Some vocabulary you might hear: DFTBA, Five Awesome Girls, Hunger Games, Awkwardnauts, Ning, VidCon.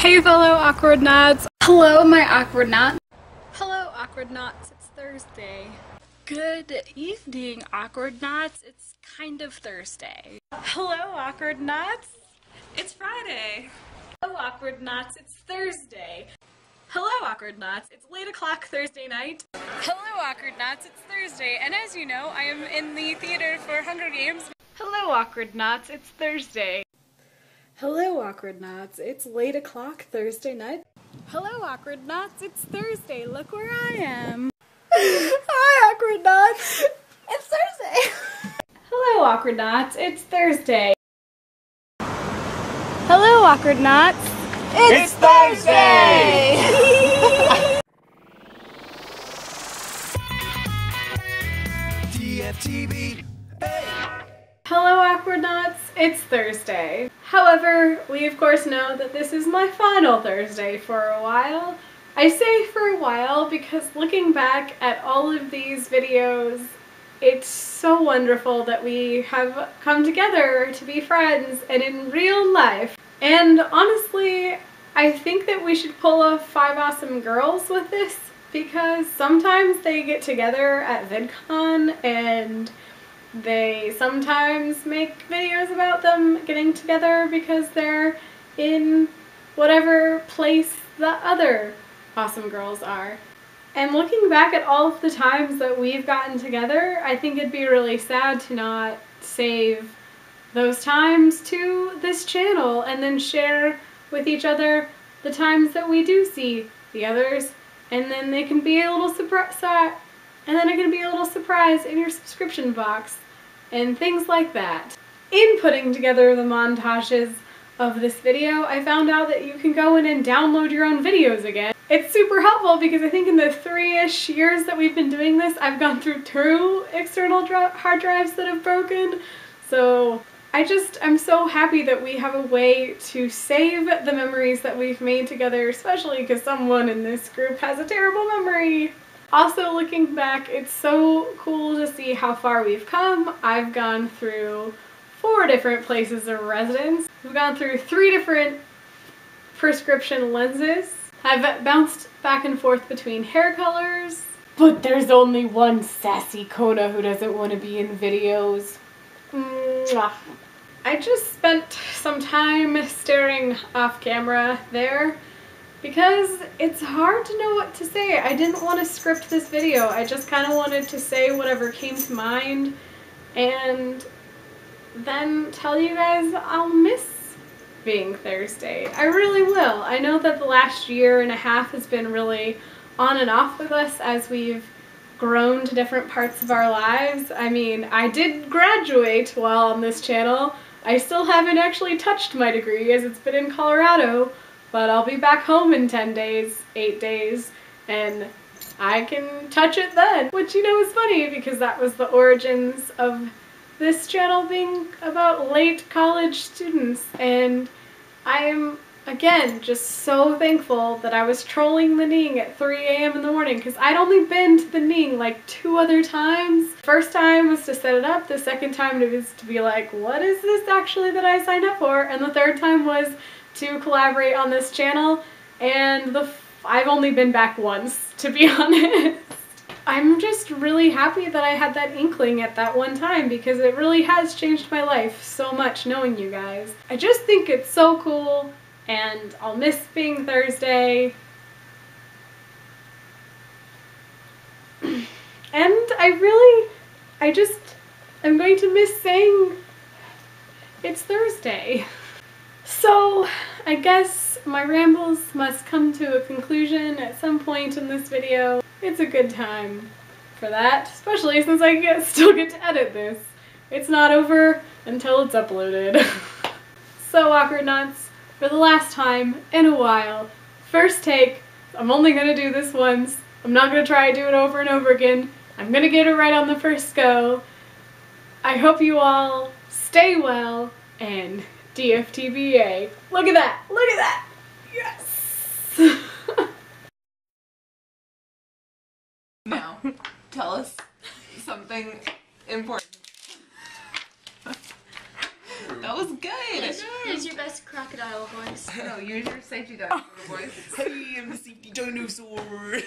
Hey fellow Awkwardnauts! Hello my Awkwardnaut! Hello Awkwardnauts, it's Thursday. Good evening Awkwardnauts, it's kind of Thursday. Hello Awkwardnauts, it's Friday. Hello Awkwardnauts, it's Thursday. Hello Awkwardnauts, it's late o'clock Thursday night. Hello Awkwardnauts, it's Thursday, and as you know, I am in the theater for Hunger Games. Hello Awkwardnauts, it's Thursday. Hello Awkwardnauts, it's late o'clock Thursday night. Hello Awkwardnauts, it's Thursday, look where I am. Hi Awkwardnauts, it's Thursday. Hello Awkwardnauts, it's Thursday. Hello Awkwardnauts, it's Thursday. DFTBA. Hello Awkwardnauts, it's Thursday. However, we of course know that this is my final Thursday for a while. I say for a while because looking back at all of these videos, it's so wonderful that we have come together to be friends and in real life. And honestly, I think that we should pull off Five Awesome Girls with this, because sometimes they get together at VidCon and they sometimes make videos about them getting together because they're in whatever place the other awesome girls are. And looking back at all of the times that we've gotten together, I think it'd be really sad to not save those times to this channel and then share with each other the times that we do see the others, and then they can be a little surprise. And then it can be a little surprise in your subscription box and things like that. In putting together the montages of this video, I found out that you can go in and download your own videos again. It's super helpful because I think in the three-ish years that we've been doing this, I've gone through two external hard drives that have broken. So I'm so happy that we have a way to save the memories that we've made together, especially because someone in this group has a terrible memory. Also, looking back, it's so cool to see how far we've come. I've gone through 4 different places of residence. We've gone through 3 different prescription lenses. I've bounced back and forth between hair colors. But there's only one sassy Kona who doesn't want to be in videos. Mwah. I just spent some time staring off camera there, because it's hard to know what to say. I didn't want to script this video. I just kind of wanted to say whatever came to mind and then tell you guys I'll miss being Thursday. I really will. I know that the last year and a half has been really on and off with us as we've grown to different parts of our lives. I mean, I did graduate while on this channel. I still haven't actually touched my degree as it's been in Colorado. But I'll be back home in 10 days, 8 days, and I can touch it then. Which, you know, is funny because that was the origins of this channel being about late college students. And I'm, again, just so thankful that I was trolling the Ning at 3 AM in the morning, because I'd only been to the Ning like 2 other times. First time was to set it up, the second time was to be like, what is this actually that I signed up for? And the third time was to collaborate on this channel, and I've only been back once, to be honest. I'm just really happy that I had that inkling at that one time, because it really has changed my life so much knowing you guys. I just think it's so cool, and I'll miss being Thursday. And I'm going to miss saying it's Thursday. So, I guess my rambles must come to a conclusion at some point in this video. It's a good time for that, especially since I still get to edit this. It's not over until it's uploaded. So, Awkwardnauts, for the last time in a while, first take, I'm only gonna do this once. I'm not gonna try to do it over and over again. I'm gonna get it right on the first go. I hope you all stay well, and DFTBA. Look at that! Look at that! Yes! Now, tell us something important. That was good. Here's your best crocodile voice. No, here's your safety dinosaur voice. Hey, I'm the safety dinosaur.